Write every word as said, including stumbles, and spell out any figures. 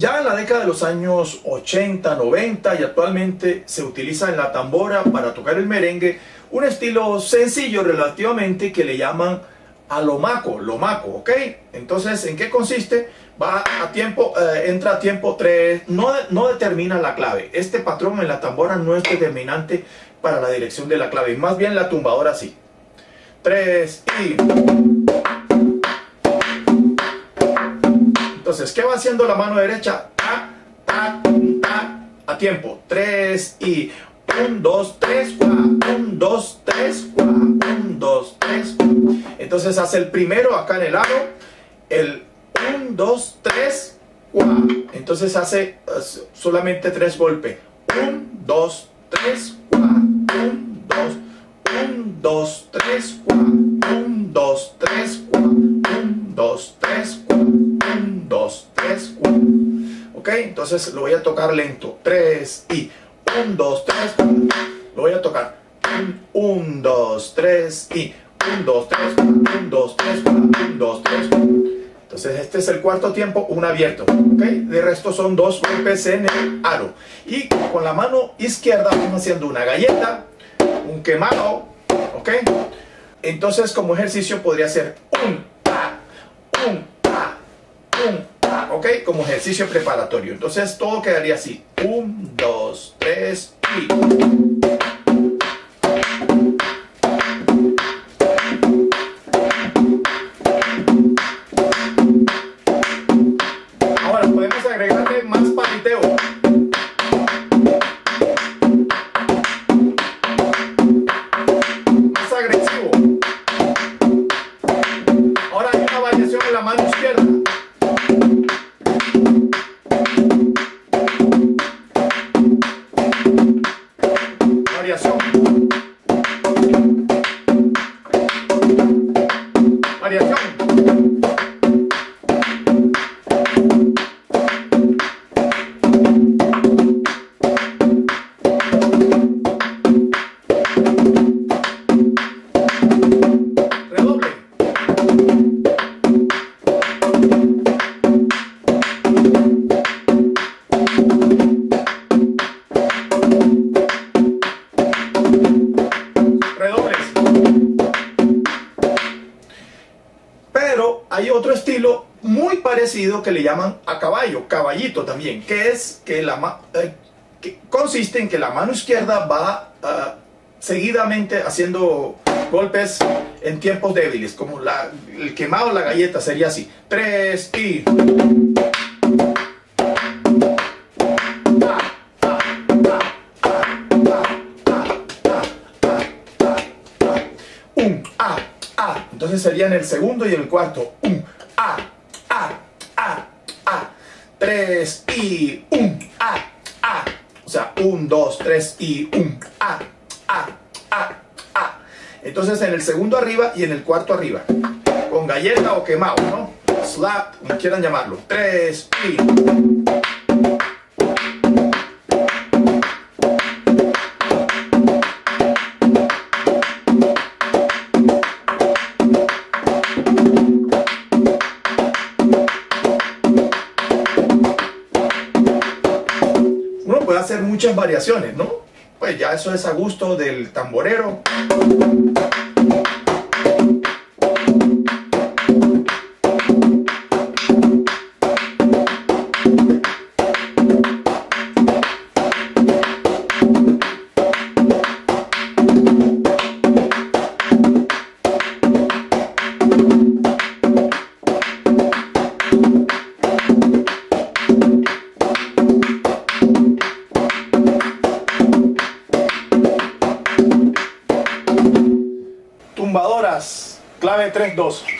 Ya en la década de los años ochenta, noventa y actualmente se utiliza en la tambora para tocar el merengue un estilo sencillo relativamente que le llaman a lomaco, lomaco, ¿ok? Entonces, ¿en qué consiste? Va a tiempo, eh, entra a tiempo tres, no, no determina la clave. Este patrón en la tambora no es determinante para la dirección de la clave, más bien la tumbadora sí. tres y... Entonces, ¿qué va haciendo la mano derecha? Ta, ta, ta, a tiempo. tres y uno, dos, tres, cuá. uno, dos, tres, cuá. uno, dos, tres, cuá. Entonces hace el primero acá en el aro. El uno, dos, tres, cuá. Entonces hace uh, solamente tres golpes. uno, dos, tres, cuá. uno, dos, uno, dos, tres, cuá. uno, dos, tres, cuá. uno, dos, tres, cuá. dos, tres, cuatro. Ok, entonces lo voy a tocar lento. tres y uno, dos, tres, lo voy a tocar. uno, dos, tres y uno, dos, tres, uno, dos, tres, uno, dos, tres. Entonces este es el cuarto tiempo, un abierto. Ok, de resto son dos golpes en el aro. Y con la mano izquierda vamos haciendo una galleta, un quemado. Ok, entonces como ejercicio podría ser un pa, un pa. Ok, como ejercicio preparatorio. Entonces todo quedaría así. uno, dos, tres y... Ahora podemos agregarle más paliteo. Más agresivo. Ahora hay una variación en la mano izquierda. Hay otro estilo muy parecido que le llaman a caballo, caballito también, que es que la eh, que consiste en que la mano izquierda va eh, seguidamente haciendo golpes en tiempos débiles, como la, el quemado, la galleta sería así. tres y... Entonces serían el segundo y el cuarto. Un, a, a, a, a. Tres y un, a, a. O sea, un, dos, tres y un, a, a, a, a. Entonces en el segundo arriba y en el cuarto arriba. Con galleta o quemado, ¿no? Slap, como quieran llamarlo. Tres y... hacer muchas variaciones, ¿no? Pues ya eso es a gusto del tamborero. Clave tres, dos.